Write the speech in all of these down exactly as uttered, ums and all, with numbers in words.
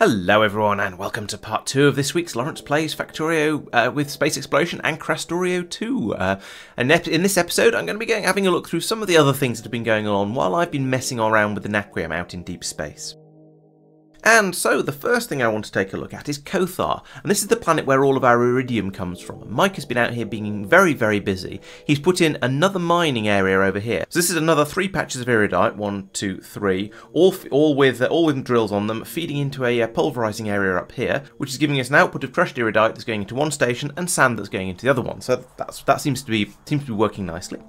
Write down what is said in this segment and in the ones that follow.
Hello everyone and welcome to part two of this week's Lawrence Plays Factorio uh, with Space Exploration and Krastorio two. Uh, and in this episode I'm going to be going, having a look through some of the other things that have been going on while I've been messing around with the Naquitite out in deep space. And so the first thing I want to take a look at is Kothar, and this is the planet where all of our iridium comes from. Mike has been out here being very, very busy. He's put in another mining area over here. So this is another three patches of iridite, one, two, three, all all with all with drills on them, feeding into a pulverizing area up here, which is giving us an output of crushed iridite that's going into one station and sand that's going into the other one. So that's that seems to be seems to be working nicely.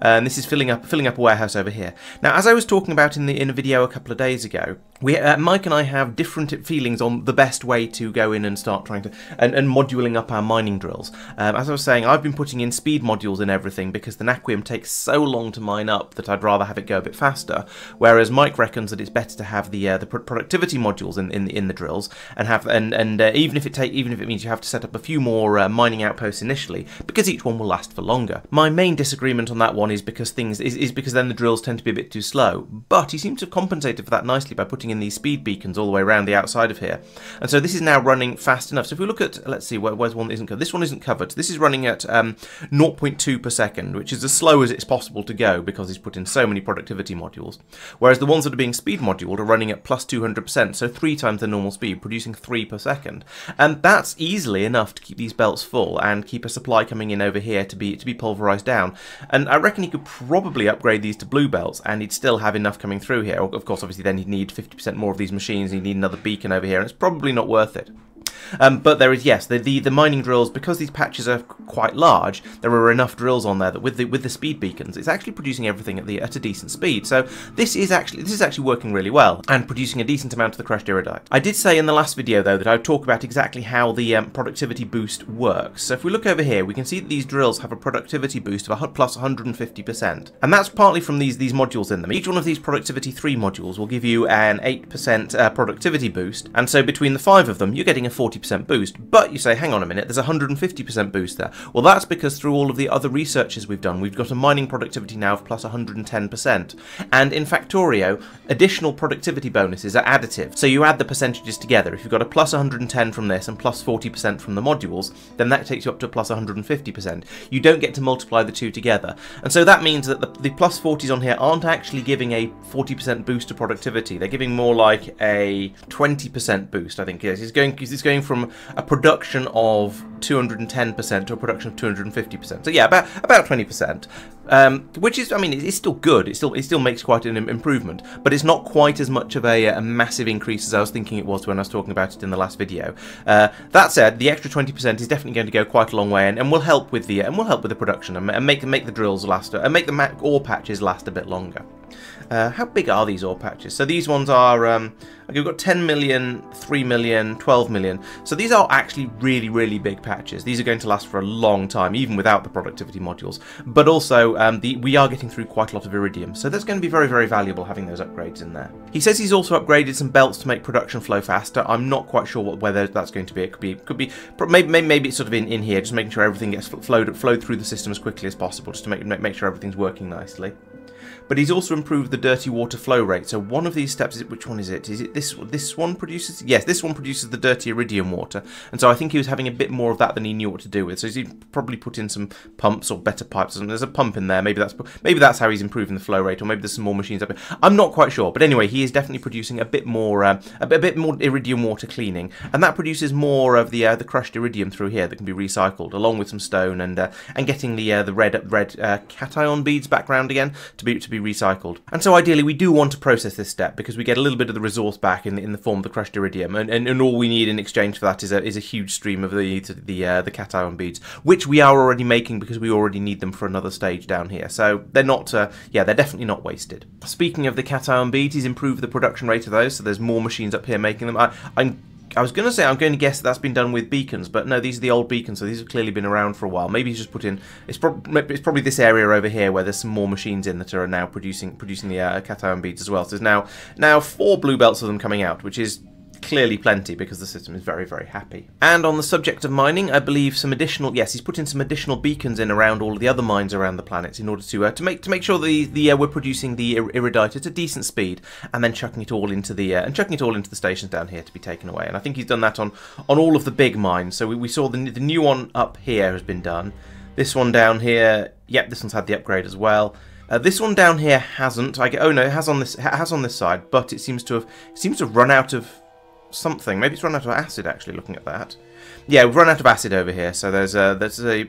And this is filling up filling up a warehouse over here. Now, as I was talking about in the in a video a couple of days ago, we uh, Mike and I have. have different feelings on the best way to go in and start trying to and, and moduling up our mining drills. Um, as I was saying, I've been putting in speed modules in everything because the Naquitite takes so long to mine up that I'd rather have it go a bit faster, whereas Mike reckons that it's better to have the uh, the productivity modules in in the, in the drills and have and and uh, even if it take even if it means you have to set up a few more uh, mining outposts initially, because each one will last for longer. My main disagreement on that one is because things is, is because then the drills tend to be a bit too slow, but he seems to have compensated for that nicely by putting in these speed beacons all the way around the outside of here, and so this is now running fast enough. So if we look at, let's see, where, where's one that isn't covered? This one isn't covered. This is running at um, zero point two per second, which is as slow as it's possible to go because he's put in so many productivity modules. Whereas the ones that are being speed moduled are running at plus two hundred percent, so three times the normal speed, producing three per second, and that's easily enough to keep these belts full and keep a supply coming in over here to be to be pulverized down. And I reckon he could probably upgrade these to blue belts, and he'd still have enough coming through here. Of course, obviously, then he'd need fifty percent more of these machines. You need another beacon over here, and it's probably not worth it. Um, but there is, yes, the, the the mining drills, because these patches are quite large, there are enough drills on there that with the with the speed beacons, it's actually producing everything at the at a decent speed. So this is actually this is actually working really well and producing a decent amount of the crushed iridite. I did say in the last video though that I would talk about exactly how the um, productivity boost works. So if we look over here, we can see that these drills have a productivity boost of a plus one hundred fifty percent, and that's partly from these these modules in them. Each one of these productivity three modules will give you an eight percent uh, productivity boost, and so between the five of them, you're getting a forty percent boost. But you say, hang on a minute, there's a one hundred fifty percent boost there. Well, that's because through all of the other researches we've done, we've got a mining productivity now of plus one hundred ten percent. And in Factorio, additional productivity bonuses are additive. So you add the percentages together. If you've got a plus one hundred ten from this and plus forty percent from the modules, then that takes you up to plus one hundred fifty percent. You don't get to multiply the two together. And so that means that the, the plus forties on here aren't actually giving a forty percent boost to productivity. They're giving more like a twenty percent boost, I think. Yes, it's going, it's going from a production of two hundred ten percent to a production of two hundred fifty percent. So yeah, about about twenty percent, um, which is, I mean, it's still good. It still it still makes quite an improvement, but it's not quite as much of a, a massive increase as I was thinking it was when I was talking about it in the last video. Uh, that said, the extra twenty percent is definitely going to go quite a long way, and, and will help with the and will help with the production and, and make make the drills last and make the ore patches last a bit longer. Uh, how big are these ore patches? So these ones are, um, okay, we've got ten million, three million, twelve million. So these are actually really, really big patches. These are going to last for a long time, even without the productivity modules. But also, um, the, we are getting through quite a lot of iridium. So that's going to be very, very valuable having those upgrades in there. He says he's also upgraded some belts to make production flow faster. I'm not quite sure what, whether that's going to be. It could be, could be maybe, maybe it's sort of in, in here, just making sure everything gets flowed, flowed through the system as quickly as possible, just to make, make sure everything's working nicely. But he's also improved the dirty water flow rate. So one of these steps is, which one is it? Is it this this one produces? Yes, this one produces the dirty iridium water. And so I think he was having a bit more of that than he knew what to do with. So he's probably put in some pumps or better pipes. Or something. There's a pump in there. Maybe that's maybe that's how he's improving the flow rate, or maybe there's some more machines up here. I'm not quite sure. But anyway, he is definitely producing a bit more uh, a, bit, a bit more iridium water cleaning, and that produces more of the uh, the crushed iridium through here that can be recycled, along with some stone and uh, and getting the uh, the red red uh, cation beads back round again to be to be recycled. And so ideally we do want to process this step because we get a little bit of the resource back in the, in the form of the crushed iridium, and, and, and all we need in exchange for that is a, is a huge stream of the the, uh, the cation beads, which we are already making because we already need them for another stage down here. So they're not, uh, yeah, they're definitely not wasted. Speaking of the cation beads, he's improved the production rate of those, so there's more machines up here making them. I, I'm I was going to say, I'm going to guess that that's been done with beacons, but no, these are the old beacons, so these have clearly been around for a while. Maybe he's just put in, it's, prob it's probably this area over here where there's some more machines in that are now producing producing the uh, cation beads as well. So there's now, now four blue belts of them coming out, which is clearly plenty because the system is very, very happy. And on the subject of mining, I believe some additional, yes, he's put in some additional beacons in around all of the other mines around the planet in order to uh, to make to make sure the the uh, we're producing the ir iridite at a decent speed and then chucking it all into the uh, and chucking it all into the stations down here to be taken away. And I think he's done that on on all of the big mines. So we, we saw the the new one up here has been done. This one down here, yep, this one's had the upgrade as well. Uh, this one down here hasn't. I get, oh no, it has on this has on this side, but it seems to have it seems to have run out of something. Maybe it's run out of acid. Actually, looking at that, yeah, we've run out of acid over here. So there's a there's a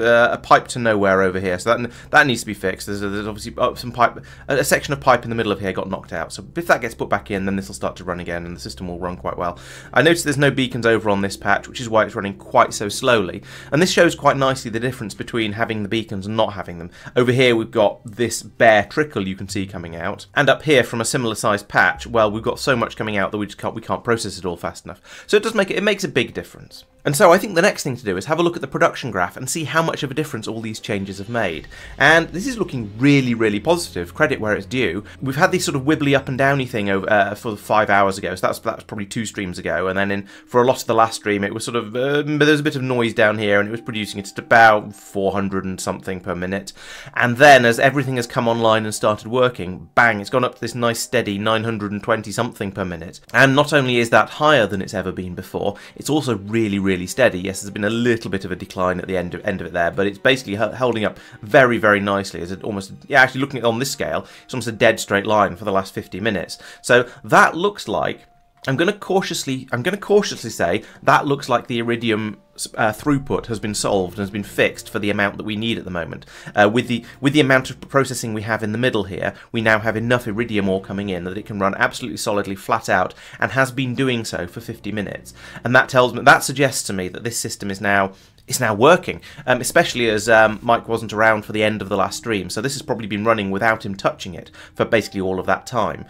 uh, a pipe to nowhere over here. So that that needs to be fixed. There's, a, there's obviously some pipe, a section of pipe in the middle of here got knocked out. So if that gets put back in, then this will start to run again, and the system will run quite well. I noticed there's no beacons over on this patch, which is why it's running quite so slowly. And this shows quite nicely the difference between having the beacons and not having them. Over here we've got this bare trickle you can see coming out, and up here from a similar sized patch, well, we've got so much coming out that we just can't we can't process process it all fast enough. So it does make it, it makes a big difference. And so I think the next thing to do is have a look at the production graph and see how much of a difference all these changes have made. And this is looking really, really positive, credit where it's due. We've had this sort of wibbly up and downy thing over, uh, for five hours ago, so that's that's probably two streams ago. And then in for a lot of the last stream, it was sort of, uh, there was a bit of noise down here and it was producing it at about four hundred and something per minute. And then as everything has come online and started working, bang, it's gone up to this nice steady nine hundred and twenty something per minute. And not only is that higher than it's ever been before, it's also really, really really steady. Yes, there's been a little bit of a decline at the end of, end of it there, but it's basically holding up very, very nicely. As it almost, yeah, actually looking at on this scale, it's almost a dead straight line for the last fifty minutes. So that looks like, I'm going to cautiously, I'm going to cautiously say that looks like the iridium Uh, throughput has been solved and has been fixed for the amount that we need at the moment. Uh, with the with the amount of processing we have in the middle here, we now have enough iridium ore coming in that it can run absolutely solidly flat out, and has been doing so for fifty minutes. And that tells me, that suggests to me that this system is now it's now working. Um, especially as um, Mike wasn't around for the end of the last stream, so this has probably been running without him touching it for basically all of that time.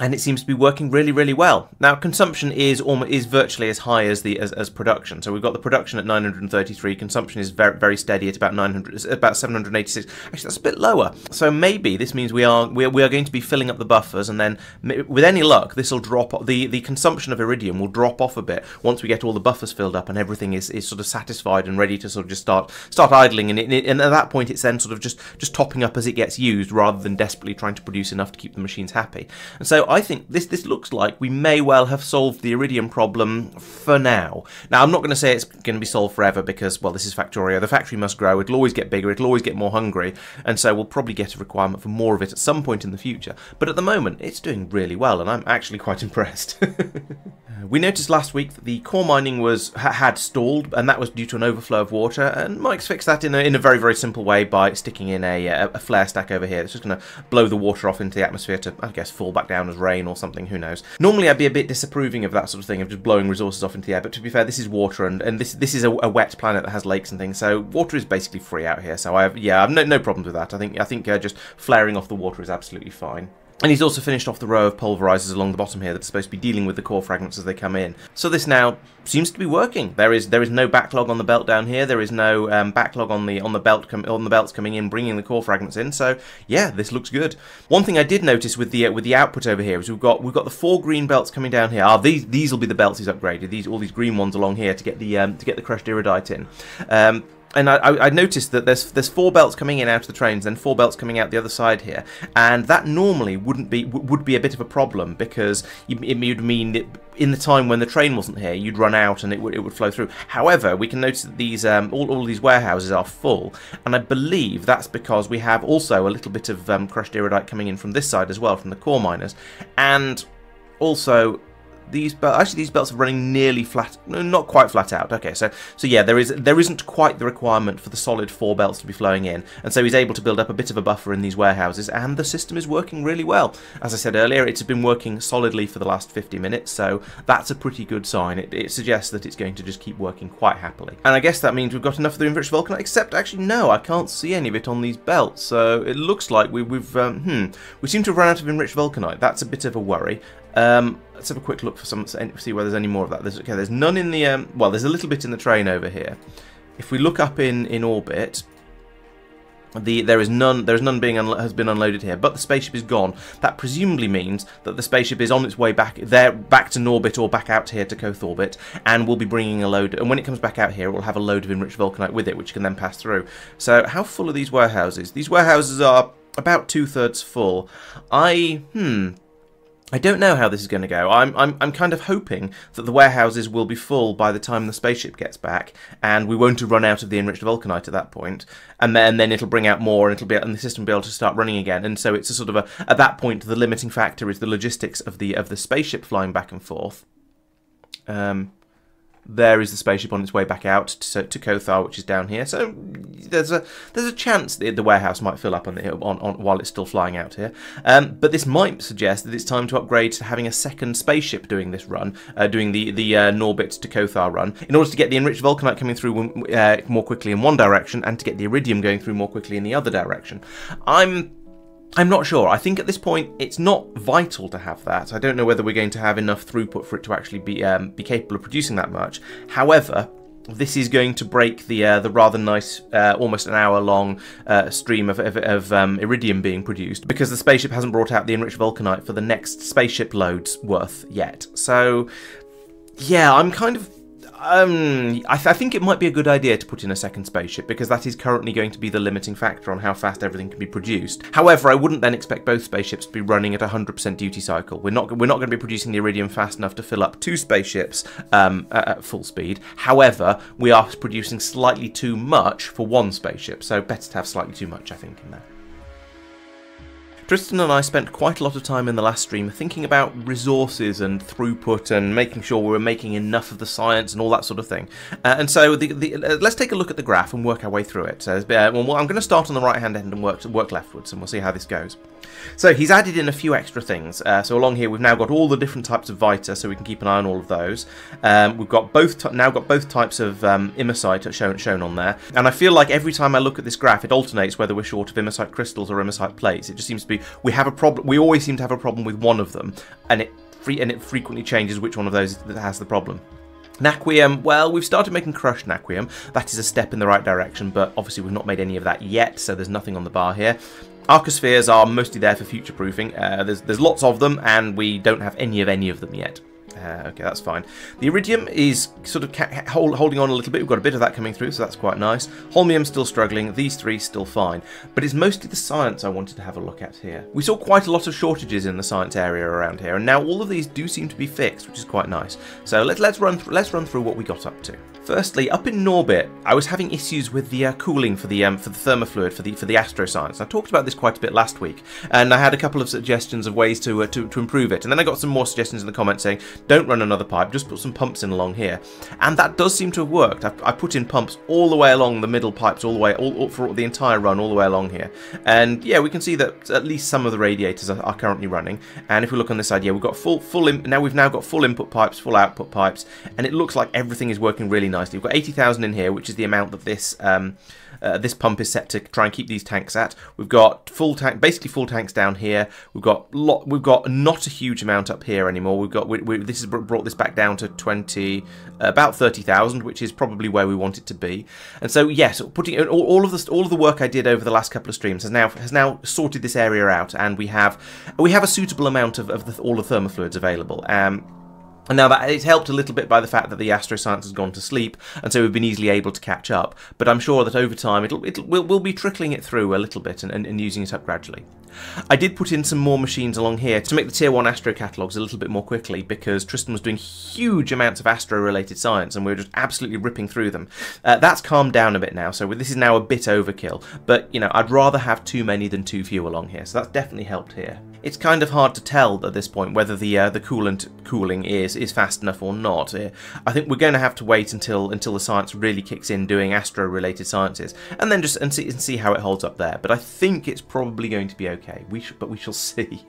And it seems to be working really, really well. Now, consumption is almost, is virtually as high as the as, as production. So we've got the production at nine hundred and thirty-three. Consumption is very, very steady at about nine hundred, about seven hundred and eighty-six. Actually, that's a bit lower. So maybe this means we are we are, we are going to be filling up the buffers, and then with any luck, this will drop. The the consumption of iridium will drop off a bit once we get all the buffers filled up and everything is, is sort of satisfied and ready to sort of just start start idling. And, it, and at that point, it's then sort of just just topping up as it gets used, rather than desperately trying to produce enough to keep the machines happy. And so I think this this looks like we may well have solved the iridium problem for now. Now, I'm not going to say it's going to be solved forever because, well, this is Factorio. The factory must grow. It'll always get bigger. It'll always get more hungry. And so we'll probably get a requirement for more of it at some point in the future. But at the moment, it's doing really well, and I'm actually quite impressed. We noticed last week that the core mining was ha had stalled, and that was due to an overflow of water. And Mike's fixed that in a, in a very, very simple way by sticking in a, a, a flare stack over here. It's just going to blow the water off into the atmosphere to, I guess, fall back down as rain or something, who knows. Normally I'd be a bit disapproving of that sort of thing, of just blowing resources off into the air, but to be fair, this is water, and, and this this is a, a wet planet that has lakes and things, so water is basically free out here, so I have, yeah, I've no, no problems with that. I think, I think uh, just flaring off the water is absolutely fine. And he's also finished off the row of pulverizers along the bottom here that are supposed to be dealing with the core fragments as they come in. So this now seems to be working. There is there is no backlog on the belt down here. There is no um, backlog on the on the belt com on the belts coming in, bringing the core fragments in. So yeah, this looks good. One thing I did notice with the uh, with the output over here is we've got we've got the four green belts coming down here. Ah, these these will be the belts he's upgraded. These all these green ones along here to get the um, to get the crushed iridite in. Um, And I, I noticed that there's there's four belts coming in out of the trains, then four belts coming out the other side here, and that normally wouldn't be would be a bit of a problem because it would mean that in the time when the train wasn't here, you'd run out and it would it would flow through. However, we can notice that these um, all all these warehouses are full, and I believe that's because we have also a little bit of um, crushed iridite coming in from this side as well, from the core miners, and also. These but actually these belts are running nearly flat, not quite flat out. Okay, so so yeah, there is there isn't quite the requirement for the solid four belts to be flowing in, and so he's able to build up a bit of a buffer in these warehouses, and the system is working really well. As I said earlier, it's been working solidly for the last fifty minutes, so that's a pretty good sign. It, it suggests that it's going to just keep working quite happily, and I guess that means we've got enough of the enriched vulcanite. Except actually, no, I can't see any of it on these belts, so it looks like we, we've um, hmm we seem to have run out of enriched vulcanite. That's a bit of a worry. Um, let's have a quick look for some, see whether there's any more of that. There's, okay, there's none in the, um, well, there's a little bit in the train over here. If we look up in, in orbit, The, there is none. There is none being has been unloaded here, but the spaceship is gone. That presumably means that the spaceship is on its way back there, back to Norbit or back out here to Koth orbit, and will be bringing a load. And when it comes back out here, it will have a load of enriched vulcanite with it, which can then pass through. So, how full are these warehouses? These warehouses are about two thirds full. I hmm. I don't know how this is going to go. I'm, I'm, I'm kind of hoping that the warehouses will be full by the time the spaceship gets back, and we won't have run out of the enriched vulcanite at that point, and then, then it'll bring out more, and it'll be and the system will be able to start running again. And so it's a sort of a at that point the limiting factor is the logistics of the of the spaceship flying back and forth. Um, there is the spaceship on its way back out to, to Kothar, which is down here. So there's a there's a chance that the warehouse might fill up on the on, on while it's still flying out here. Um, but this might suggest that it's time to upgrade to having a second spaceship doing this run, uh, doing the the uh, Norbit to Kothar run, in order to get the enriched vulcanite coming through uh, more quickly in one direction, and to get the iridium going through more quickly in the other direction. I'm. I'm not sure. I think at this point it's not vital to have that. I don't know whether we're going to have enough throughput for it to actually be um, be capable of producing that much. However, this is going to break the uh, the rather nice, uh, almost an hour long uh, stream of, of, of um, iridium being produced, because the spaceship hasn't brought out the enriched vulcanite for the next spaceship loads worth yet. So, yeah, I'm kind of. Um, I, th I think it might be a good idea to put in a second spaceship, because that is currently going to be the limiting factor on how fast everything can be produced. However, I wouldn't then expect both spaceships to be running at one hundred percent duty cycle. We're not we're not going to be producing the iridium fast enough to fill up two spaceships um, at, at full speed. However, we are producing slightly too much for one spaceship, so better to have slightly too much, I think, in there. Tristan and I spent quite a lot of time in the last stream thinking about resources and throughput and making sure we were making enough of the science and all that sort of thing. Uh, and so the, the, uh, let's take a look at the graph and work our way through it. So, uh, well, I'm going to start on the right-hand end and work, work leftwards, and we'll see how this goes. So he's added in a few extra things. Uh, so along here we've now got all the different types of vita, so we can keep an eye on all of those. Um, we've got both now got both types of um, imersite shown, shown on there. And I feel like every time I look at this graph, it alternates whether we're short of imersite crystals or imersite plates. It just seems to be we have a problem. We always seem to have a problem with one of them, and it free and it frequently changes which one of those that has the problem. Naquium, well, we've started making crushed naquium. That is a step in the right direction, but obviously we've not made any of that yet, so there's nothing on the bar here. Arcospheres are mostly there for future proofing. Uh, there's there's lots of them, and we don't have any of any of them yet. Uh, okay, that's fine. The iridium is sort of ca hold, holding on a little bit. We've got a bit of that coming through, so that's quite nice. Holmium still struggling. These three still fine. But it's mostly the science I wanted to have a look at here. We saw quite a lot of shortages in the science area around here, and now all of these do seem to be fixed, which is quite nice. So let's let's run th let's run through what we got up to. Firstly, up in Norbit, I was having issues with the uh, cooling for the um, for the thermofluid for the for the astroscience. I talked about this quite a bit last week, and I had a couple of suggestions of ways to uh, to, to improve it, and then I got some more suggestions in the comments saying, "Don't run another pipe, just put some pumps in along here," and that does seem to have worked. I've, I put in pumps all the way along the middle pipes, all the way all, all for the entire run, all the way along here, and yeah, we can see that at least some of the radiators are, are currently running. And if we look on this side, yeah, we've got full full in, now we've now got full input pipes, full output pipes, and it looks like everything is working really nicely. We've got eighty thousand in here, which is the amount that this um, uh, this pump is set to try and keep these tanks at. We've got full tank, basically full tanks down here. We've got lot, we've got not a huge amount up here anymore. We've got we, we, this has brought this back down to twenty, about thirty thousand, which is probably where we want it to be. And so yes, putting all, all of the all of the work I did over the last couple of streams has now has now sorted this area out, and we have we have a suitable amount of, of the, all the thermofluids available. Um, And now that it's helped a little bit by the fact that the astroscience has gone to sleep, and so we've been easily able to catch up. But I'm sure that over time it'll, it'll we'll, we'll be trickling it through a little bit and, and, and using it up gradually. I did put in some more machines along here to make the tier one astro catalogues a little bit more quickly, because Tristan was doing huge amounts of astro-related science and we were just absolutely ripping through them. Uh, that's calmed down a bit now, so this is now a bit overkill. But you know, I'd rather have too many than too few along here, so that's definitely helped here. It's kind of hard to tell at this point whether the uh, the coolant cooling is. is fast enough or not. I think we're going to have to wait until until the science really kicks in doing astro related sciences, and then just and see and see how it holds up there. But I think it's probably going to be okay. We should, but we shall see.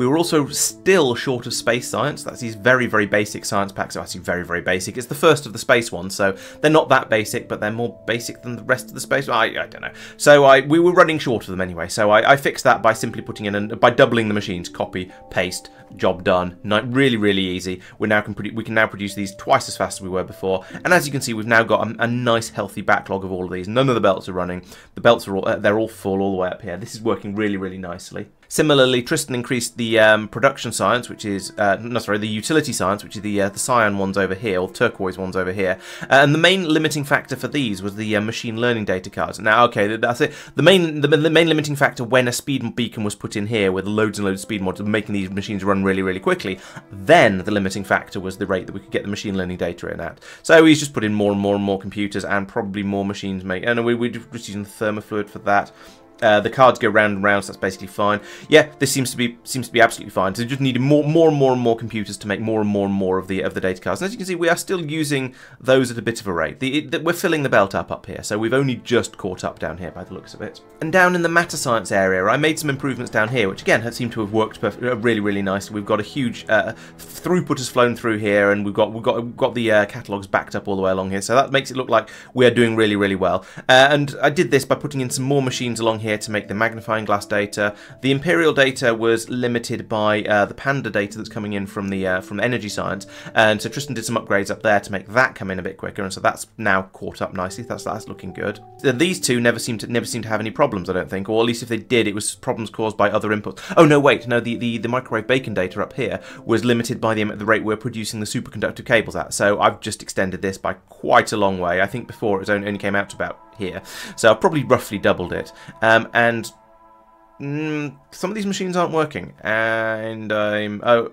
We were also still short of space science. That's these very, very basic science packs. Are actually very, very basic. It's the first of the space ones, so they're not that basic, but they're more basic than the rest of the space. I, I don't know. So I we were running short of them anyway, so I, I fixed that by simply putting in, an, by doubling the machines, copy, paste, job done. Not really, really easy. We're now can we can now produce these twice as fast as we were before, and as you can see, we've now got a, a nice, healthy backlog of all of these. None of the belts are running. The belts are all, uh, they're all full all the way up here. This is working really, really nicely. Similarly, Tristan increased the um, production science, which is, uh, no, sorry, the utility science, which is the, uh, the cyan ones over here, or turquoise ones over here. Uh, and the main limiting factor for these was the uh, machine learning data cards. Now, okay, that's it. The main, the, the main limiting factor when a speed beacon was put in here with loads and loads of speed mods, making these machines run really, really quickly, then the limiting factor was the rate that we could get the machine learning data in at. So he's just put in more and more and more computers and probably more machines make, and we, we're just using the thermofluid for that. Uh, the cards go round and round, so that's basically fine. Yeah, this seems to be seems to be absolutely fine. So you just need more, more and more and more computers to make more and more and more of the of the data cards. And as you can see, we are still using those at a bit of a rate. The, it, the, we're filling the belt up up here, so we've only just caught up down here by the looks of it. And down in the matter science area, I made some improvements down here, which again seem to have worked really, really nicely. We've got a huge uh, throughput has flown through here, and we've got we've got we've got the uh, catalogs backed up all the way along here, so that makes it look like we are doing really, really well. Uh, and I did this by putting in some more machines along here to make the magnifying glass data. The imperial data was limited by uh, the panda data that's coming in from the uh, from energy science, and so Tristan did some upgrades up there to make that come in a bit quicker, and so that's now caught up nicely. That's that's looking good. These two never seem to never seem to have any problems, I don't think, or at least if they did, it was problems caused by other inputs. Oh no, wait, no, the the, the microwave bacon data up here was limited by the the rate we're producing the superconductor cables at. So I've just extended this by quite a long way. I think before it was only, only came out to about here, so I've probably roughly doubled it. Um, and mm, some of these machines aren't working, and I'm oh,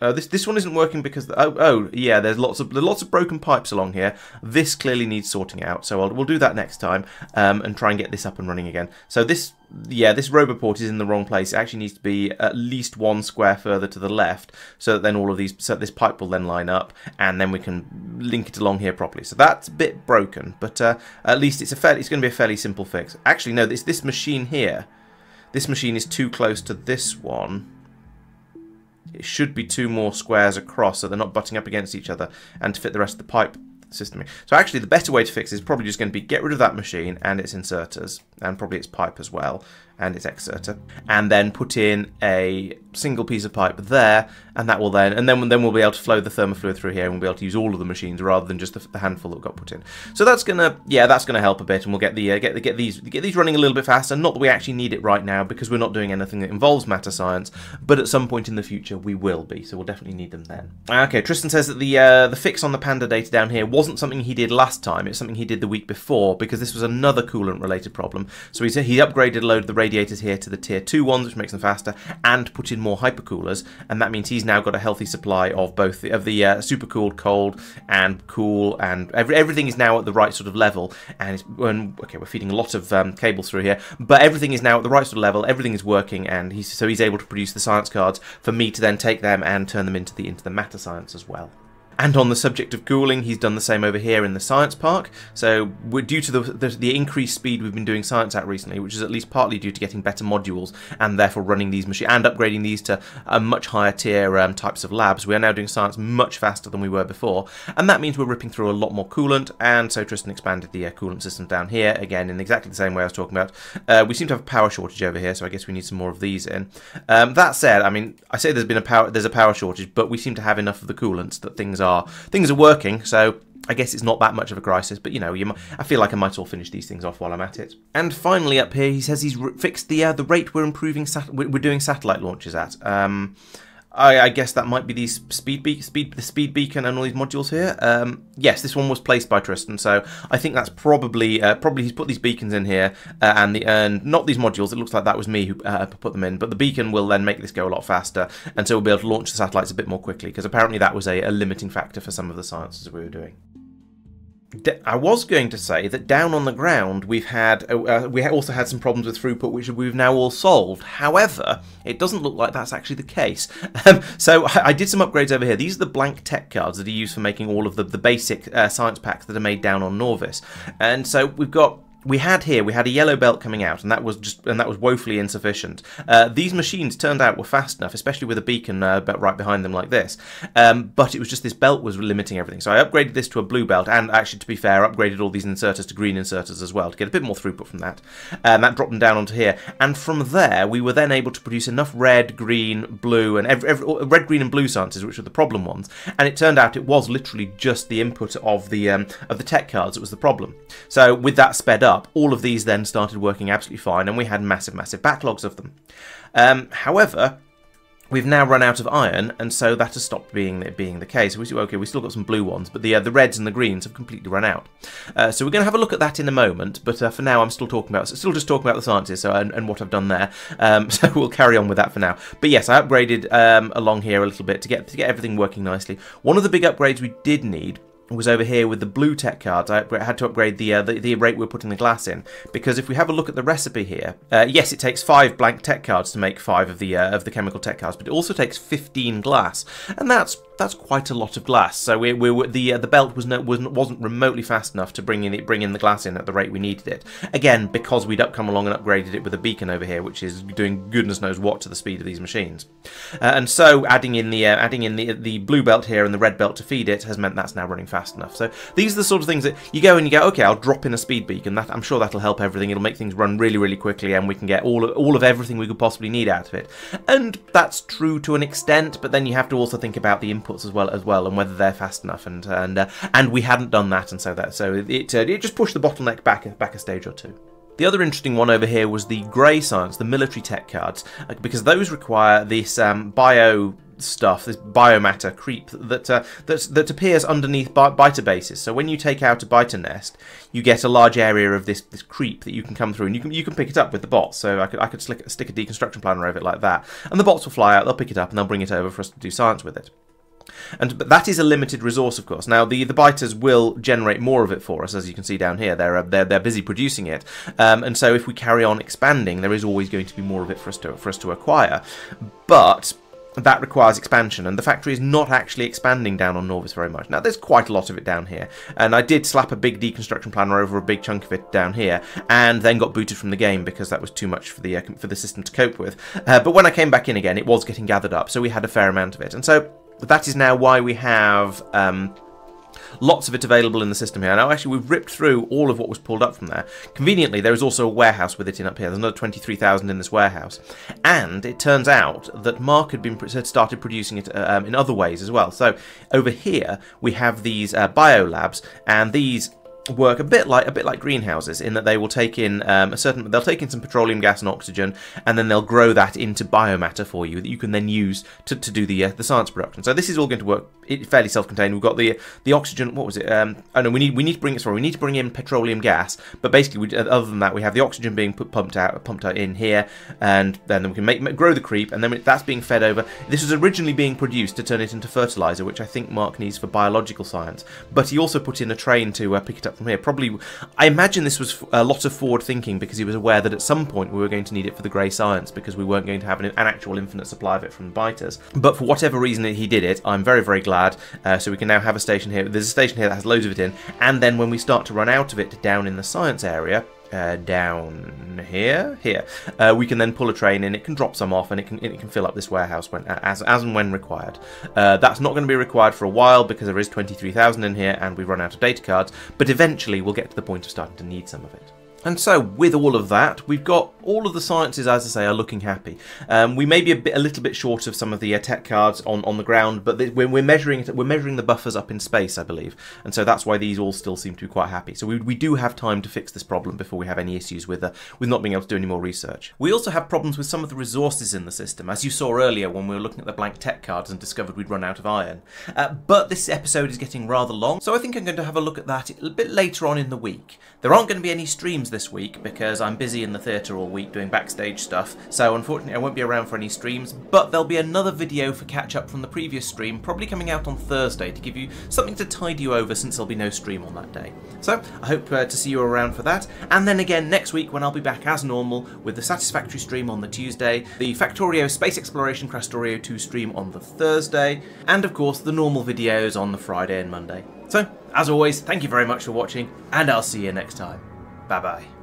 oh this this one isn't working because the, oh oh yeah, there's lots of there's lots of broken pipes along here. This clearly needs sorting out, so I'll, we'll do that next time um, and try and get this up and running again. So this. Yeah, this Roboport is in the wrong place. It actually needs to be at least one square further to the left, so that then all of these, so this pipe will then line up, and then we can link it along here properly. So that's a bit broken, but uh, at least it's a fairly, it's going to be a fairly simple fix. Actually, no, it's this machine here. This machine is too close to this one. It should be two more squares across, so they're not butting up against each other, and to fit the rest of the pipe system. So actually the better way to fix it is probably just going to be get rid of that machine and its inserters, and probably its pipe as well, and its exerter, and then put in a single piece of pipe there, and that will then, and then, then we'll be able to flow the thermofluid through here, and we'll be able to use all of the machines rather than just the, the handful that got put in. So that's gonna, yeah, that's gonna help a bit, and we'll get the uh, get the, get these get these running a little bit faster. Not that we actually need it right now because we're not doing anything that involves matter science, but at some point in the future we will be, so we'll definitely need them then. Okay, Tristan says that the uh, the fix on the panda data down here wasn't something he did last time. It's something he did the week before, because this was another coolant related problem. So he he upgraded a load of the radiators here to the tier two ones, which makes them faster, and put in more hypercoolers, and that means he's now got a healthy supply of both the, of the uh, supercooled, cold, and cool, and every, everything is now at the right sort of level. And, it's, and okay, we're feeding a lot of um, cables through here, but everything is now at the right sort of level. Everything is working, and he's, so he's able to produce the science cards for me to then take them and turn them into the into the matter science as well. And on the subject of cooling, he's done the same over here in the science park. So we're due to the, the, the increased speed we've been doing science at recently, which is at least partly due to getting better modules and therefore running these machines and upgrading these to a much higher tier um, types of labs. We are now doing science much faster than we were before, and that means we're ripping through a lot more coolant. And so Tristan expanded the uh, coolant system down here again in exactly the same way I was talking about. Uh, we seem to have a power shortage over here, so I guess we need some more of these in. Um, that said, I mean, I say there's been a power there's a power shortage, but we seem to have enough of the coolants that things are. Are. Things are working, so I guess it's not that much of a crisis, but you know, you might, I feel like I might all finish these things off while I'm at it. And finally up here, he says he's fixed the uh, the rate we're improving sat we're doing satellite launches at. Um, I, I guess that might be these speed be speed the speed beacon and all these modules here. Um, yes, this one was placed by Tristan, so I think that's probably uh, probably he's put these beacons in here uh, and the and not these modules. It looks like that was me who uh, put them in, but the beacon will then make this go a lot faster, and so we'll be able to launch the satellites a bit more quickly, because apparently that was a, a limiting factor for some of the sciences we were doing. I was going to say that down on the ground we've had uh, we also had some problems with throughput, which we've now all solved. However, it doesn't look like that's actually the case. Um, so I, I did some upgrades over here. These are the blank tech cards that are used for making all of the, the basic uh, science packs that are made down on Nauvis. And so we've got we had here, we had a yellow belt coming out, and that was just, and that was woefully insufficient. Uh, these machines turned out were fast enough, especially with a beacon uh, right behind them like this. Um, but it was just this belt was limiting everything. So I upgraded this to a blue belt, and actually, to be fair, upgraded all these inserters to green inserters as well to get a bit more throughput from that. And um, that dropped them down onto here, and from there we were then able to produce enough red, green, blue, and every, every, red, green, and blue sciences, which were the problem ones. And it turned out it was literally just the input of the um, of the tech cards that was the problem. So with that sped up. All of these then started working absolutely fine, and we had massive, massive backlogs of them. Um, however, we've now run out of iron, and so that has stopped being being the case. We okay, we still got some blue ones, but the uh, the reds and the greens have completely run out. Uh, so we're going to have a look at that in a moment. But uh, for now, I'm still talking about still just talking about the sciences so, and, and what I've done there. Um, so we'll carry on with that for now. But yes, I upgraded um, along here a little bit to get to get everything working nicely. One of the big upgrades we did need was over here with the blue tech cards. I had to upgrade the, uh, the the rate we're putting the glass in, because if we have a look at the recipe here, uh, yes, it takes five blank tech cards to make five of the uh, of the chemical tech cards, but it also takes fifteen glass, and that's that's quite a lot of glass. So we, we the uh, the belt was no wasn't wasn't remotely fast enough to bring in it bring in the glass in at the rate we needed it. Again, because we'd up come along and upgraded it with a beacon over here, which is doing goodness knows what to the speed of these machines. Uh, and so adding in the uh, adding in the the blue belt here and the red belt to feed it has meant that's now running fast fast enough. So these are the sort of things that you go and you go, okay, I'll drop in a speed beacon. That, I'm sure that'll help everything. It'll make things run really, really quickly, and we can get all of, all of everything we could possibly need out of it. And that's true to an extent, but then you have to also think about the inputs as well, as well, and whether they're fast enough. And and uh, and we hadn't done that, and so that so it uh, it just pushed the bottleneck back back a stage or two. The other interesting one over here was the grey science, the military tech cards, because those require this um, bio. stuff, this biomatter creep that uh, that that appears underneath bi biter bases. So when you take out a biter nest, you get a large area of this this creep that you can come through, and you can you can pick it up with the bots. So I could I could slick, stick a deconstruction planner over it like that, and the bots will fly out. They'll pick it up and they'll bring it over for us to do science with it. And but that is a limited resource, of course. Now the the biters will generate more of it for us, as you can see down here. They're uh, they're they're busy producing it, um, and so if we carry on expanding, there is always going to be more of it for us to for us to acquire, but that requires expansion, and the factory is not actually expanding down on Nauvis very much. Now, there's quite a lot of it down here, and I did slap a big deconstruction planner over a big chunk of it down here, and then got booted from the game because that was too much for the uh, for the system to cope with. Uh, but when I came back in again, it was getting gathered up, so we had a fair amount of it, and so that is now why we have Um, lots of it available in the system here. Now, actually, we've ripped through all of what was pulled up from there. Conveniently, there is also a warehouse with it in up here. There's another twenty-three thousand in this warehouse. And it turns out that Mark had been had started producing it um, in other ways as well. So over here, we have these uh, biolabs, and these work a bit like a bit like greenhouses in that they will take in um, a certain they'll take in some petroleum gas and oxygen, and then they'll grow that into biomatter for you that you can then use to, to do the uh, the science production. So this is all going to work fairly self-contained. We've got the the oxygen. What was it? Um, oh no, we need we need to bring it. Sorry, we need to bring in petroleum gas. But basically, we, other than that, we have the oxygen being put, pumped out pumped out in here, and then we can make, make grow the creep, and then that's being fed over. This was originally being produced to turn it into fertilizer, which I think Mark needs for biological science. But he also put in a train to uh, pick it up from here. Probably, I imagine this was a lot of forward thinking, because he was aware that at some point we were going to need it for the grey science, because we weren't going to have an, an actual infinite supply of it from the biters. But for whatever reason he did it, I'm very, very glad. Uh, so we can now have a station here. There's a station here that has loads of it in, and then when we start to run out of it down in the science area, Uh, down here, here, uh, we can then pull a train in. It can drop some off, and it can it can fill up this warehouse when as as and when required. Uh, that's not going to be required for a while, because there is twenty-three thousand in here, and we run out of data cards. But eventually, we'll get to the point of starting to need some of it. And so, with all of that, we've got all of the sciences, as I say, are looking happy. Um, we may be a bit, a little bit short of some of the uh, tech cards on on the ground, but the, we're, we're measuring it, we're measuring the buffers up in space, I believe, and so that's why these all still seem to be quite happy. So we we do have time to fix this problem before we have any issues with uh, with not being able to do any more research. We also have problems with some of the resources in the system, as you saw earlier when we were looking at the blank tech cards and discovered we'd run out of iron. Uh, but this episode is getting rather long, so I think I'm going to have a look at that a bit later on in the week. There aren't going to be any streams this week because I'm busy in the theatre all week doing backstage stuff, so unfortunately I won't be around for any streams, but there'll be another video for catch up from the previous stream, probably coming out on Thursday, to give you something to tide you over since there'll be no stream on that day. So I hope uh, to see you around for that, and then again next week when I'll be back as normal with the Satisfactory stream on the Tuesday, the Factorio Space Exploration Krastorio two stream on the Thursday, and of course the normal videos on the Friday and Monday. So as always, thank you very much for watching, and I'll see you next time. Bye bye.